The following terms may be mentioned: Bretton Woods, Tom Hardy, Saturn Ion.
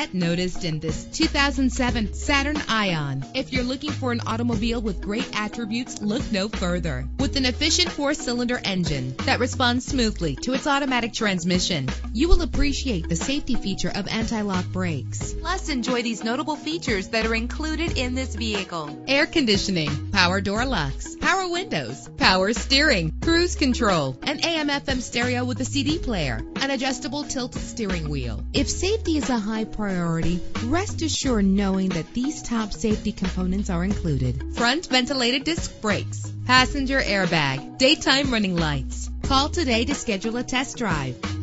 get noticed in this 2007 Saturn Ion. If you're looking for an automobile with great attributes, look no further. With an efficient four-cylinder engine that responds smoothly to its automatic transmission, you will appreciate the safety feature of anti-lock brakes. Plus, enjoy these notable features that are included in this vehicle: air conditioning, power door locks, power windows, power steering, cruise control, an AM/FM stereo with a CD player, an adjustable tilt steering wheel. If safety is a high priority, rest assured knowing that these top safety components are included: front ventilated disc brakes, passenger airbag, daytime running lights. Call today to schedule a test drive.